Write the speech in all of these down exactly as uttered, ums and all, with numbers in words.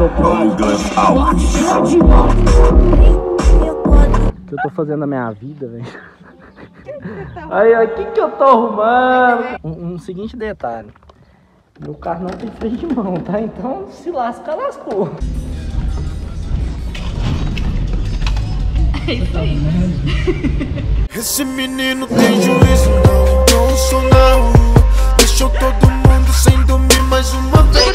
O que eu tô fazendo na minha vida, velho? Aí, o que que eu tô arrumando? Um, um seguinte detalhe. Meu carro não tem freio de mão, tá? Então, se lascar, lascou. É isso aí, né? Esse menino tem juízo, não, não sou não. Deixou todo mundo sem dormir mais uma vez.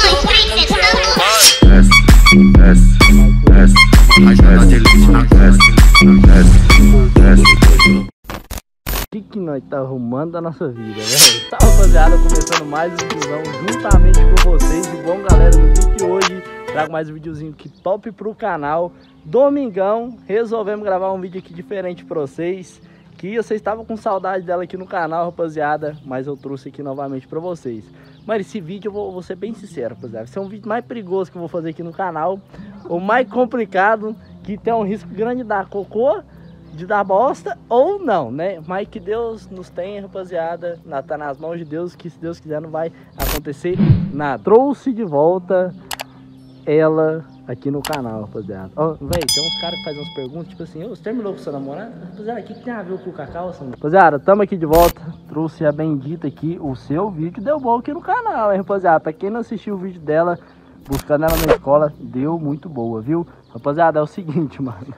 O que que nós tá arrumando da nossa vida, velho? Tá, rapaziada, começando mais um visão juntamente com vocês. E bom, galera, no vídeo de hoje trago mais um videozinho que top pro canal. Domingão, resolvemos gravar um vídeo aqui diferente pra vocês, que vocês estavam com saudade dela aqui no canal, rapaziada, mas eu trouxe aqui novamente pra vocês. Mano, esse vídeo eu vou, vou ser bem sincero, rapaziada, esse é um vídeo mais perigoso que eu vou fazer aqui no canal, o mais complicado, que tem um risco grande de dar cocô, de dar bosta ou não, né? Mas que Deus nos tenha, rapaziada, tá nas mãos de Deus, que se Deus quiser não vai acontecer nada. Trouxe de volta ela aqui no canal, rapaziada. Ó, oh, velho, tem uns caras que fazem umas perguntas, tipo assim, oh, você terminou com sua namorada? Rapaziada, o que, que tem a ver com o Cacau? Assim? Rapaziada, tamo aqui de volta. Trouxe a bendita aqui. O seu vídeo deu bom aqui no canal, hein, rapaziada. Pra quem não assistiu o vídeo dela, buscando ela na escola, deu muito boa, viu? Rapaziada, é o seguinte, mano.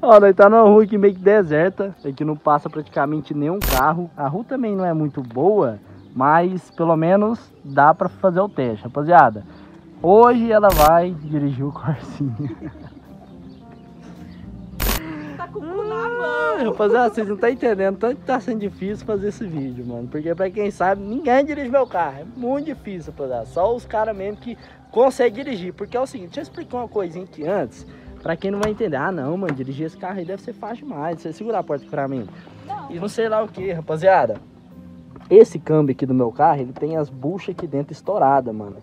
Ó, nós tá numa rua aqui meio que deserta. Aqui não passa praticamente nenhum carro. A rua também não é muito boa, mas pelo menos dá pra fazer o teste, rapaziada. Hoje ela vai dirigir o Corsinha. Tá com o cu na mão. Rapaziada, vocês não estão entendendo tanto que tá sendo difícil fazer esse vídeo, mano. Porque pra quem sabe, ninguém dirige meu carro. É muito difícil, rapaziada. Só os caras mesmo que conseguem dirigir. Porque é o seguinte, deixa eu explicar uma coisinha aqui antes. Pra quem não vai entender. Ah, não, mano, dirigir esse carro aí deve ser fácil demais. Você segura a porta pra mim. Não. E não sei lá o que, rapaziada. Esse câmbio aqui do meu carro, ele tem as buchas aqui dentro estouradas, mano.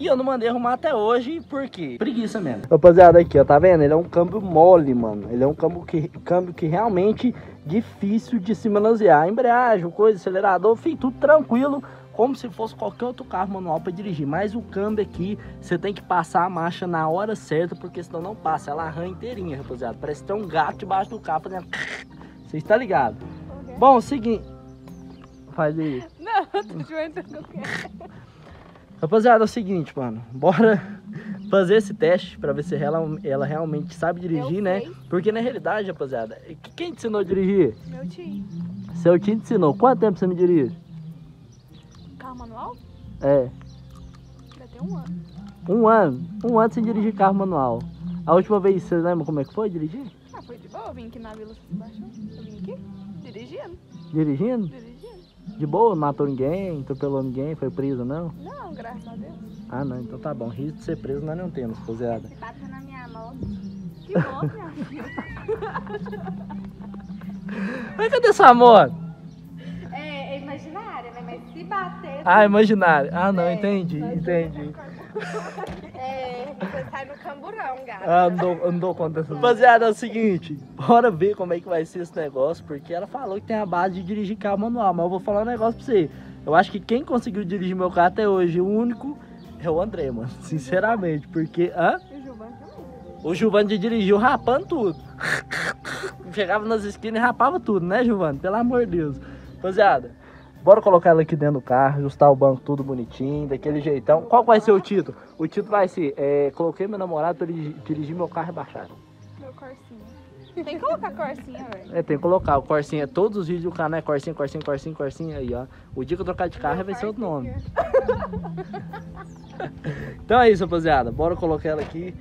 E eu não mandei arrumar até hoje, por quê? Preguiça mesmo. Rapaziada, aqui, ó, tá vendo? Ele é um câmbio mole, mano. Ele é um câmbio que, câmbio que realmente difícil de se manusear. Embreagem, coisa, acelerador, enfim, tudo tranquilo, como se fosse qualquer outro carro manual pra dirigir. Mas o câmbio aqui, você tem que passar a marcha na hora certa, porque senão não passa. Ela arranha inteirinha, rapaziada. Parece que tem um gato debaixo do carro fazendo... Vocês estão ligados? Okay. Bom, seguinte... Faz aí. Não, eu tô te entendendo o que é. Rapaziada, é o seguinte, mano, bora fazer esse teste pra ver se ela, ela realmente sabe dirigir, né? Porque na realidade, rapaziada, quem te ensinou a dirigir? Meu tio. Seu tio te ensinou. Quanto tempo você me dirige? Carro manual? É. Já tem um ano. Um ano? Um ano sem dirigir carro manual. A última vez, você lembra como é que foi dirigir? Ah, foi de boa, eu vim aqui na Vila Sebastião, eu vim aqui, dirigindo. Dirigindo? Dirigindo. De boa? Matou ninguém? Atropelou ninguém? Foi preso, não? Não, graças a Deus. Ah, não. Então tá bom. Risco de ser preso nós não temos, rapaziada. Você bateu na minha mão. Que bom, minha filha. Mas cadê sua moto? É, é imaginária, né? Mas se bater... Ah, imaginária. Ah, não. É, entendi, entendi. É, você sai no camburão, gato. Ah, não dou, eu não dou conta dessa. Rapaziada, é o seguinte, bora ver como é que vai ser esse negócio, porque ela falou que tem a base de dirigir carro manual, mas eu vou falar um negócio pra você. Eu acho que quem conseguiu dirigir meu carro até hoje, o único, é o André, mano. Sinceramente, porque... Hã? O Giovanni também. O Giovanni dirigiu rapando tudo. Chegava nas esquinas e rapava tudo, né, Giovanni? Pelo amor de Deus. Rapaziada, bora colocar ela aqui dentro do carro, ajustar o banco tudo bonitinho, daquele jeitão. Qual vai ser o título? O título vai ser, é, coloquei meu namorado pra dirigir, dirigir meu carro rebaixado. Meu Corsinha. Tem que colocar Corsinha, velho. É, tem que colocar o Corsinha. Todos os vídeos do canal é Corsinha, Corsinha, Corsinha, Corsinha. Aí, ó. O dia que eu trocar de carro meu vai ser outro nome. Então é isso, rapaziada. Bora colocar ela aqui.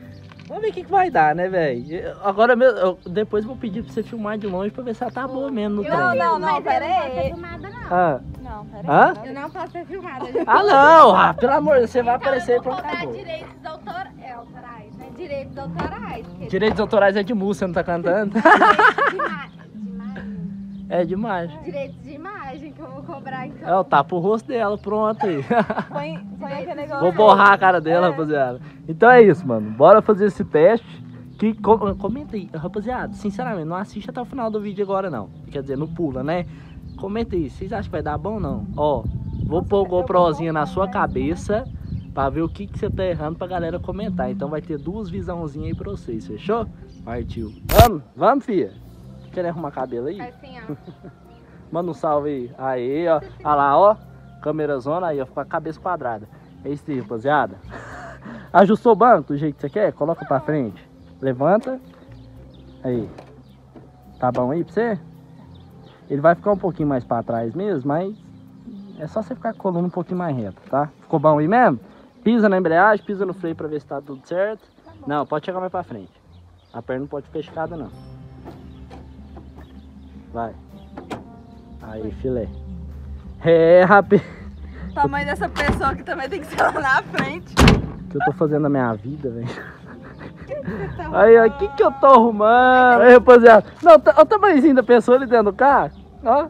Vamos ver o que, que vai dar, né, velho? Agora mesmo, eu, depois vou pedir pra você filmar de longe pra ver se ela tá boa mesmo no trem. Não, não, não, peraí. Ah. Não, peraí. Hã? Eu não posso ser filmada. Ah, não, ah, pelo amor de Deus, você vai então, aparecer e pronto, acabou. Direitos autorais. É, autorais, né? Direitos autorais. Direitos autorais é de música, você não tá cantando? É de imagem. Direitos de imagem que eu vou cobrar então. É, eu tapo o rosto dela, pronto aí. Põe, põe aquele negócio. Vou borrar a cara dela, é. Rapaziada. Então é isso, mano. Bora fazer esse teste. Que, com, comenta aí, rapaziada. Sinceramente, não assiste até o final do vídeo agora, não. Quer dizer, não pula, né? Comenta aí. Vocês acham que vai dar bom ou não? Ó, vou pôr o GoProzinho na sua cabeça. para ver o que que você tá errando pra galera comentar. Então vai ter duas visãozinhas aí pra vocês, fechou? Partiu. Vamos, vamos, filha. Quer arrumar cabelo aí? Assim, ó. Manda um salve aí. Aí, ó. Olha lá, ó. Câmera zona aí, ó. Com a cabeça quadrada. É isso aí, rapaziada. Ajustou o banco do jeito que você quer? Coloca pra frente. Levanta. Aí. Tá bom aí pra você? Ele vai ficar um pouquinho mais pra trás mesmo, mas é só você ficar com a coluna um pouquinho mais reta, tá? Ficou bom aí mesmo? Pisa na embreagem, pisa no freio pra ver se tá tudo certo. Tá, não, pode chegar mais pra frente. A perna não pode ficar esticada, não. Vai. Aí, filé. É, rapaz. O tamanho dessa pessoa que também tem que ser lá na frente. O que eu tô fazendo na minha vida, velho? Aí, ó, o que que eu tô arrumando? Aí, rapaziada, não, olha o tamanhozinho da pessoa ali dentro do carro, ó,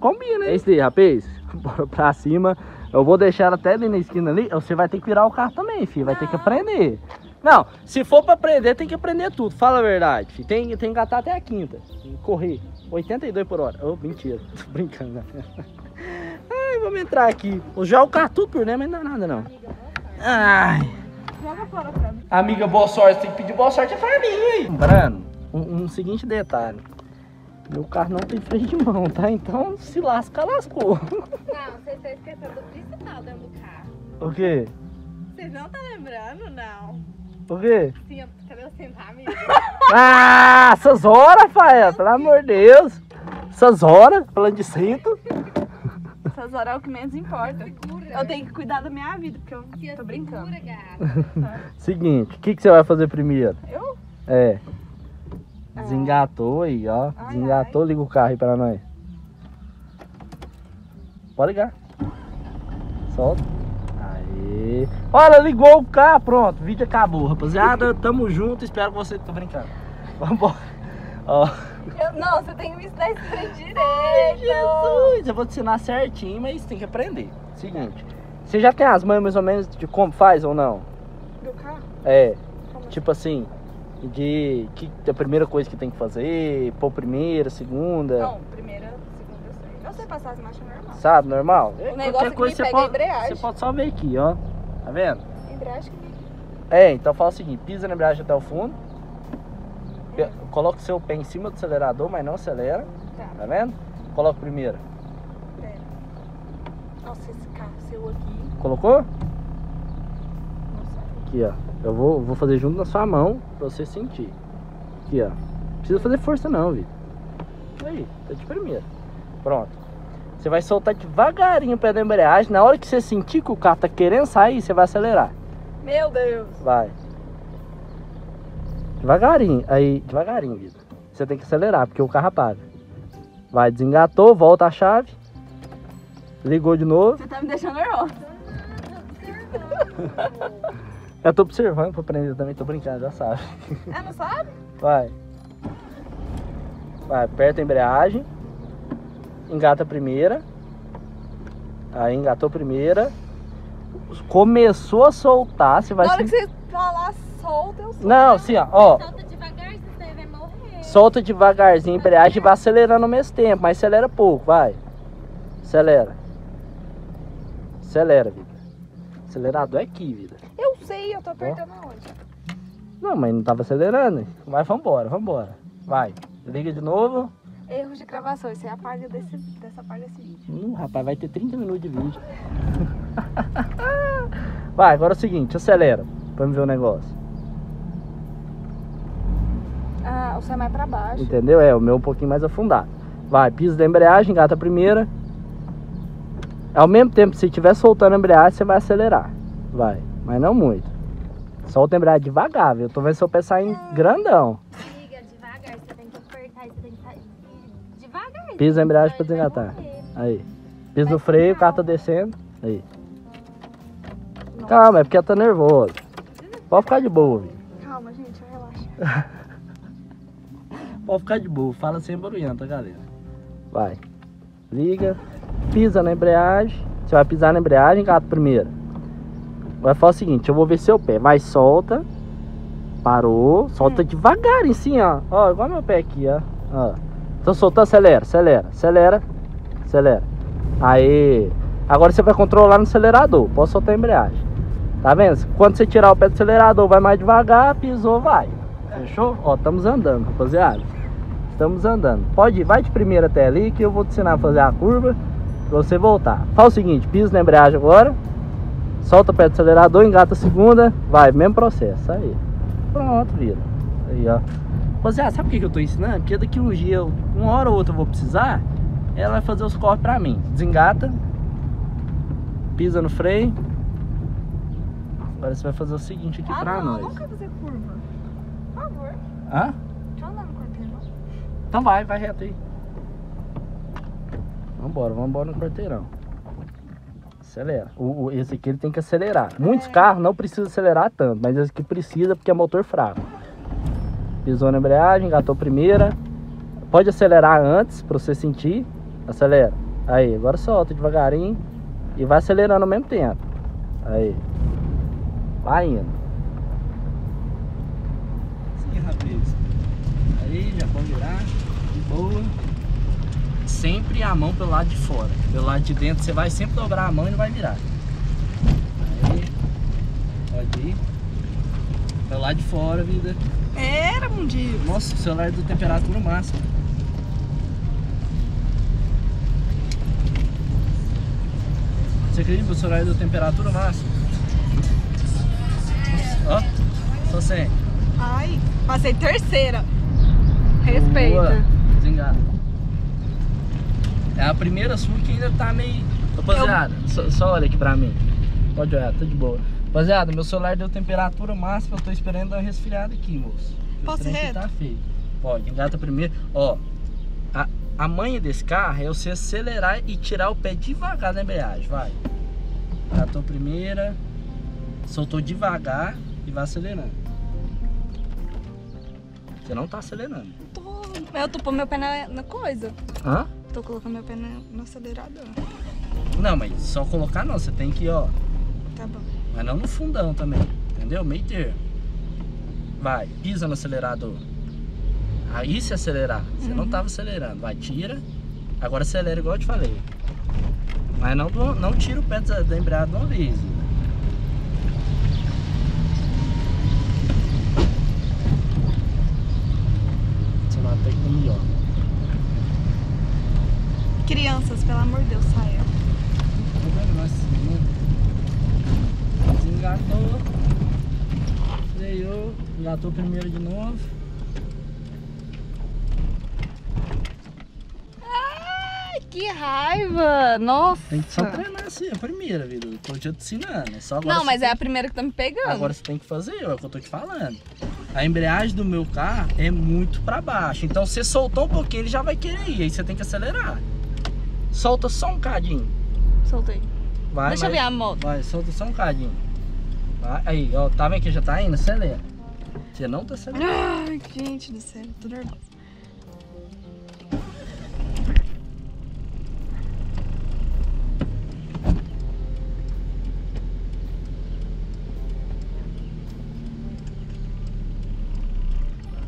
combina, hein? É isso aí, rapaz, bora pra cima, eu vou deixar até ali na esquina ali, você vai ter que virar o carro também, filho, vai ah. ter que aprender. Não, se for pra aprender, tem que aprender tudo, fala a verdade, filho. Tem, tem que engatar até a quinta, correr, oitenta e dois por hora, ô, oh, mentira, tô brincando, né? Ai, vamos entrar aqui, já o carro tudo por dentro, mas não dá nada não. Ai... Amiga, boa sorte. Tem que pedir boa sorte pra mim, hein? Lembrando, um, um seguinte detalhe. Meu carro não tem freio de mão, tá? Então, se lasca, lascou. Não, vocês estão esquecendo do principal dentro do carro. O quê? Vocês não estão lembrando, não. O quê? Cinto. Cadê o cinto, amigo? Ah, essas horas, Rafael. Pelo amor de Deus. Essas horas, falando de cinto. Essas horas é o que menos importa. Eu tenho que cuidar da minha vida, porque eu que tô brincando. Segura, seguinte, o que, que você vai fazer primeiro? Eu? É. Desengatou aí, ó. Ai, desengatou, ai. Liga o carro aí pra nós. Pode ligar. Solta. Aê. Olha, ligou o carro, pronto. O vídeo acabou, rapaziada. Tamo junto, espero que você... Tô brincando. Vambora. Ó. Eu, não, você tem que me ensinar esse trem direito. Ai, Jesus. Eu vou te ensinar certinho, mas tem que aprender. Seguinte, você já tem as manhas mais ou menos de como faz ou não? Do carro? É, como tipo assim, de que a primeira coisa que tem que fazer, pôr primeira, segunda... Não, primeira, segunda eu sei. Eu sei passar as marchas normal. Sabe, normal? O negócio que me pega a embreagem. Você pode só ver aqui, ó. Tá vendo? Embreagem que vem aqui. É, então fala o seguinte, pisa na embreagem até o fundo. É. Coloca o seu pé em cima do acelerador, mas não acelera. Tá, tá vendo? Coloca primeira. Nossa, esse carro seu aqui. Colocou? Nossa. Aqui, ó. Eu vou, vou fazer junto na sua mão pra você sentir. Aqui, ó. Não precisa fazer força não, Vitor. Aí, tá de primeira. Pronto. Você vai soltar devagarinho o pé da embreagem. Na hora que você sentir que o carro tá querendo sair, você vai acelerar. Meu Deus! Vai. Devagarinho. Aí, devagarinho, Vitor. Você tem que acelerar, porque o carro apaga. Vai, desengatou, volta a chave. Ligou de novo. Você tá me deixando nervosa. Eu tô observando pra aprender também, tô brincando, já sabe. Ah, não sabe? Vai. Vai, aperta a embreagem. Engata a primeira. Aí engatou a primeira. Começou a soltar, você vai... Na hora se... que você falar solta, eu solto. Não, assim, ó, ó. Solta devagarzinho, você vai morrer. Solta devagarzinho a embreagem e vai acelerando ao mesmo tempo, mas acelera pouco, vai. Acelera. Acelera, vida. Acelerador é aqui, vida. Eu sei, eu tô apertando aonde? Não, mas não tava acelerando. Mas vambora, vambora. Vai. Liga de novo. Erros de gravação, isso é a parte desse, dessa parte desse vídeo. Hum, rapaz, vai ter trinta minutos de vídeo. Vai, agora é o seguinte, acelera. Vamos ver o negócio. Ah, o seu é mais pra baixo. Entendeu? É, o meu é um pouquinho mais afundado. Vai, piso da embreagem, engata a primeira. Ao mesmo tempo, se estiver soltando a embreagem, você vai acelerar. Vai, mas não muito. Solta a embreagem devagar, viu? Eu tô vendo seu pé saindo grandão. Liga devagar, você tem que apertar, você tem que sair devagar. Pisa a embreagem pra desengatar. Aí. Pisa no freio, o carro tá descendo. Aí. Nossa. Calma, é porque ela tá nervosa. Pode ficar de boa, viu? Calma, gente, relaxa. Pode ficar de boa, fala sem barulhão, tá, galera? Vai. Liga. Pisa na embreagem. Você vai pisar na embreagem, gato, primeiro. Vai falar o seguinte, eu vou ver seu pé. Vai, solta. Parou. Solta hum. devagar, assim, ó. Ó, igual meu pé aqui, ó. Ó. Então soltou, acelera, acelera, acelera, acelera. Aí. Agora você vai controlar no acelerador. Posso soltar a embreagem. Tá vendo? Quando você tirar o pé do acelerador, vai mais devagar, pisou, vai. Fechou? Ó, estamos andando, rapaziada. Estamos andando. Pode ir, vai de primeira até ali que eu vou te ensinar a fazer a curva pra você voltar. Faz o seguinte, piso na embreagem agora, solta o pé do acelerador, engata a segunda, vai, mesmo processo. Aí. Pronto, vira. Aí, ó. Rapaziada, sabe o que eu tô ensinando? Porque daqui um dia, uma hora ou outra eu vou precisar, ela vai fazer os cortes pra mim. Desengata, pisa no freio. Agora você vai fazer o seguinte aqui ah, pra não, nós. Eu não quero fazer curva. Por favor. Hã? Deixa eu andar no quarteirão. Então vai, vai reto aí. Vambora, vambora no quarteirão. Acelera. O, o, esse aqui ele tem que acelerar. Muitos é. carros não precisam acelerar tanto, mas esse aqui precisa porque é motor fraco. Pisou na embreagem, engatou a primeira. Pode acelerar antes pra você sentir. Acelera. Aí, agora solta devagarinho. E vai acelerando ao mesmo tempo. Aí. Vai indo. Sim, rapaz. Aí, já pode virar. De boa. Sempre a mão pelo lado de fora. Pelo lado de dentro você vai sempre dobrar a mão e não vai virar. Aí. Pode ir. Pelo lado de fora, vida. Era, mundinho. Nossa, o celular é de temperatura máxima. Você acredita que o celular é de temperatura máxima? Ó, oh, só sem. Ai, passei terceira. Respeita. Boa. Desengada. É a primeira sua que ainda tá meio... Rapaziada, eu... só, só olha aqui pra mim. Pode olhar, tá de boa. Rapaziada, meu celular deu temperatura máxima, eu tô esperando dar uma resfriada aqui, moço. Posso reto? Tá feio. Pode, engata primeiro. Ó, a, a manha desse carro é você acelerar e tirar o pé devagar da embreagem, vai. Engatou primeira, soltou devagar. E vai acelerando. Você não tá acelerando. Tô, eu tô pondo meu pé na, na coisa. Hã? Tô colocando meu pé na, no acelerador. Não, mas só colocar não. Você tem que, ó. Tá bom. Mas não no fundão também. Entendeu? Meio termo. Vai, pisa no acelerador. Aí se acelerar. Você uhum. não tava acelerando. Vai, tira. Agora acelera igual eu te falei. Mas não, não tira o pé da, da embreagem de uma vez. Até que melhor. Crianças, pelo amor de Deus, saia. Desengatou. Freou. Engatou primeiro de novo. Ai, que raiva! Nossa! Tem que só treinar assim, a primeira, vida. Eu tô te ensinando. É só agora. Não, mas é a primeira que tá me pegando. Agora você tem que fazer, é o que eu tô te falando. A embreagem do meu carro é muito para baixo. Então você soltou um pouquinho, ele já vai querer ir. Aí você tem que acelerar. Solta só um cadinho. Soltei. Vai, Deixa mas... eu ver a moto. Vai, solta só um cadinho. Vai. Aí, ó, tá vendo que já tá indo? Acelera. Você não tá acelerando. Ai, gente do céu, tô nervosa.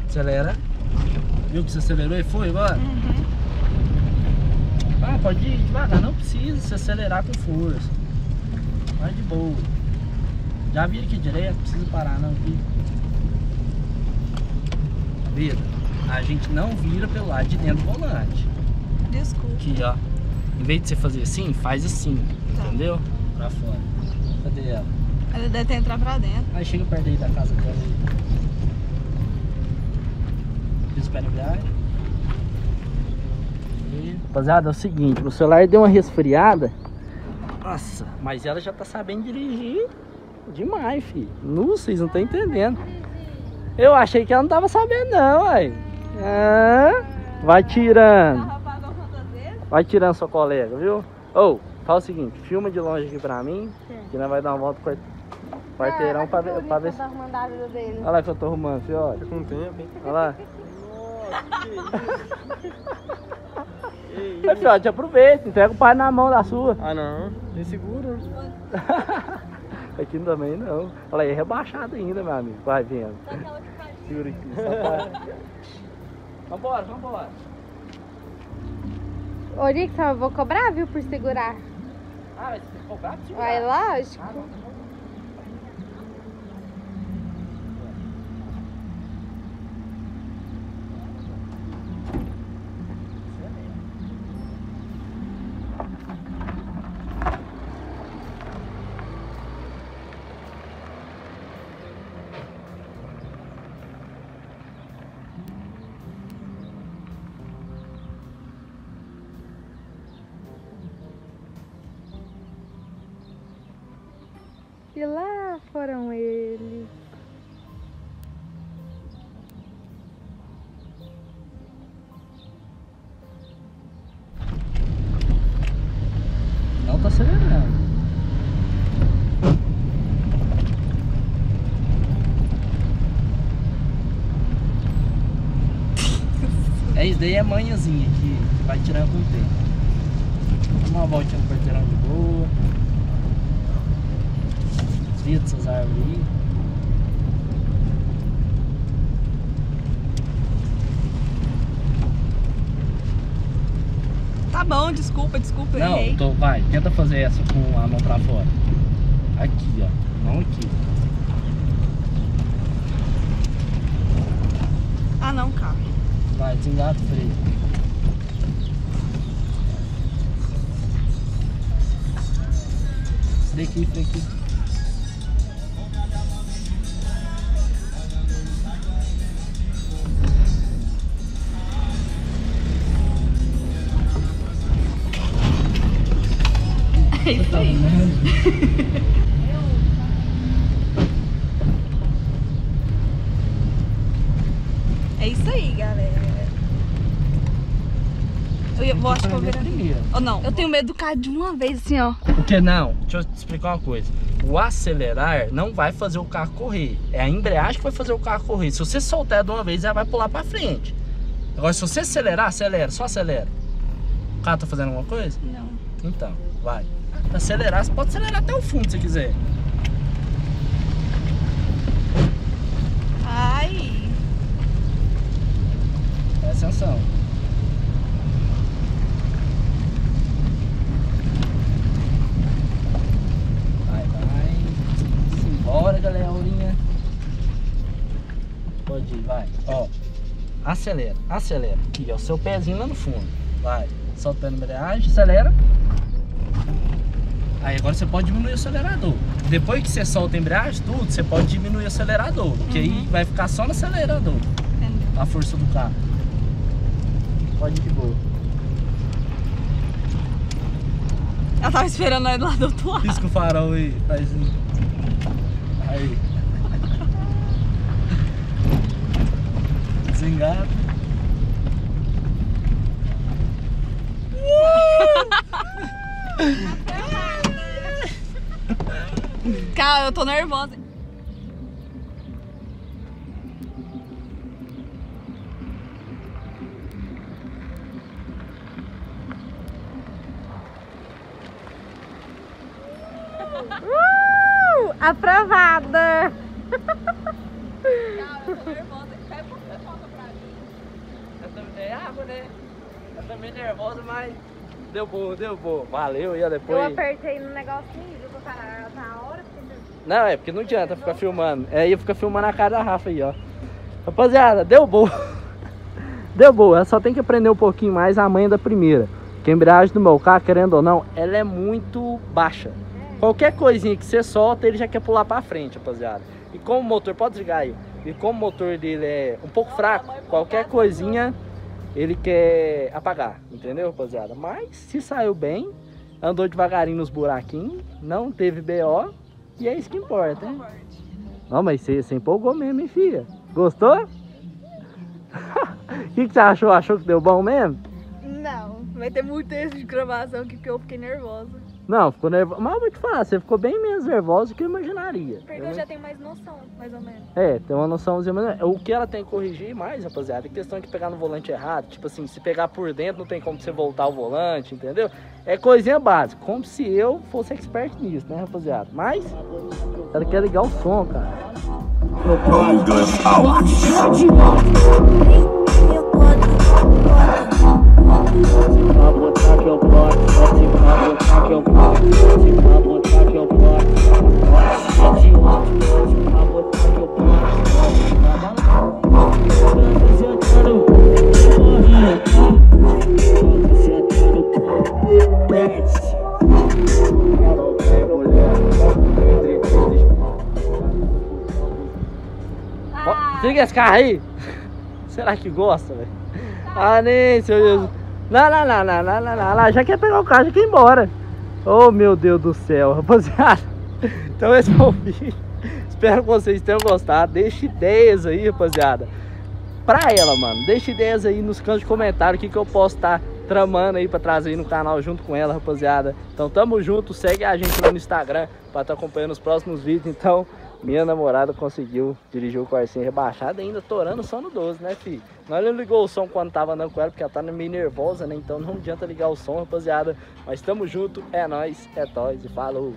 Acelera. Viu que você acelerou e foi agora? Uhum. Ah, pode ir devagar, não precisa se acelerar com força. Vai de boa. Já vira aqui direto, não precisa parar não. Vira. A gente não vira pelo lado de dentro do volante. Desculpa. Aqui, ó. Em vez de você fazer assim, faz assim. Tá. Entendeu? Pra fora. Cadê ela? Ela deve ter entrado pra dentro. Aí chega perto aí da casa dela aí. Rapaziada, é o seguinte, o celular deu uma resfriada. Nossa, mas ela já tá sabendo dirigir demais, filho. Não, vocês não estão entendendo. Eu achei que ela não tava sabendo não, uai. Ah, vai tirando. Vai tirando sua colega, viu? Ou, oh, fala o seguinte, filma de longe aqui pra mim. Que nós vai dar uma volta com a... Quarteirão ah, pra ver, pra ver se... Olha lá que eu tô arrumando, filho, olha. Com tempo, hein? Olha lá. Nossa, que isso. Mas, filho, te aproveita, entrega o pai na mão da sua. Ah, não. Nem segura. Aqui também não. Olha aí, é rebaixado ainda, meu amigo. Vai vendo. Segura aqui. Vambora, vambora. Ô, Rick, eu vou cobrar, viu, por segurar. Ah, mas se cobrar, te vai, lógico. Ah, não. E lá foram eles. Não tá acelerando. É isso daí, é manhãzinha que vai tirando com o tempo. Dá uma voltinha no quarteirão de boa. Desvia dessas árvores aí. Tá bom, desculpa, desculpa, eu errei. Não, tô, vai, tenta fazer essa com a mão pra fora. Aqui, ó, mão aqui. Ah, não, cara. Vai, desengata o freio. Freio aqui, freio aqui. É isso aí. É isso aí, galera. Eu vou, acho que eu vou virar primeiro. Ou não? Eu tenho medo do carro de uma vez, assim, ó. O que não? Deixa eu te explicar uma coisa. O acelerar não vai fazer o carro correr. É a embreagem que vai fazer o carro correr. Se você soltar de uma vez, ela vai pular pra frente. Agora, se você acelerar, acelera. Só acelera. O carro tá fazendo alguma coisa? Não. Então, vai. Pra acelerar, você pode acelerar até o fundo, se quiser. Ai! Presta atenção. Vai, vai. Simbora, galerinha. Pode ir, vai. Ó. Acelera, acelera. Aqui, ó. Seu pezinho lá no fundo. Vai. Solta a embreagem, acelera. Aí agora você pode diminuir o acelerador. Depois que você solta a embreagem, tudo, você pode diminuir o acelerador. Porque uhum. aí vai ficar só no acelerador. Entendeu? A força do carro. Pode ir de boa. Ela tava esperando aí do lado do outro lado. Pisca o farol aí. Faz assim. Aí. Desengata. Uh! Cara, eu tô nervosa. Uh! Aprovada! Cara, eu tô nervosa. Pega um pouco de foto pra mim. É água, né? Eu também nervosa, mas deu bom, deu bom. Valeu, e depois. Eu apertei no negocinho, viu? Cara, na hora. Não, é porque não adianta ficar filmando. É, ia ficar filmando a cara da Rafa aí, ó. Rapaziada, deu boa. Deu boa, ela só tem que aprender um pouquinho mais a manha da primeira. Porque a embreagem do meu carro, querendo ou não, ela é muito baixa. Qualquer coisinha que você solta, ele já quer pular pra frente, rapaziada. E como o motor, pode desligar aí. E como o motor dele é um pouco fraco, qualquer coisinha ele quer apagar, entendeu, rapaziada? Mas se saiu bem, andou devagarinho nos buraquinhos, não teve B O. E é isso que importa, hein? Não, mas você, você empolgou mesmo, hein, filha? Gostou? O que, que você achou? Achou que deu bom mesmo? Não, vai ter muito tempo de gravação aqui porque eu fiquei nervosa. Não, ficou nervosa. Mas eu vou te falar, você ficou bem menos nervosa do que eu imaginaria. Porque eu, eu já tenho mais noção, mais ou menos. É, tem uma noçãozinha. O que ela tem que corrigir mais, rapaziada, é questão de pegar no volante errado. Tipo assim, se pegar por dentro, não tem como você voltar o volante, entendeu? É coisinha básica, como se eu fosse expert nisso, né, rapaziada? Mas ela quer ligar o som, cara. Liga esse carro aí. Será que gosta, velho? Ah, nem, seu Jesus. Não, não, não, não, não, não, não. Já quer pegar o carro, já quer ir embora. Oh, meu Deus do céu, rapaziada. Então esse foi o vídeo. Espero que vocês tenham gostado. Deixe ideias aí, rapaziada, pra ela, mano. Deixe ideias aí nos cantos de comentário, o que que eu posso estar tramando aí pra trazer aí no canal junto com ela, rapaziada. Então tamo junto, segue a gente lá no Instagram pra estar acompanhando os próximos vídeos. Então, minha namorada conseguiu dirigir o Corsinha rebaixado, ainda torando só no doze, né, filho? Nós não ligou o som quando tava andando com ela, porque ela tá meio nervosa, né? Então não adianta ligar o som, rapaziada. Mas tamo junto, é nóis, é tóis e falou!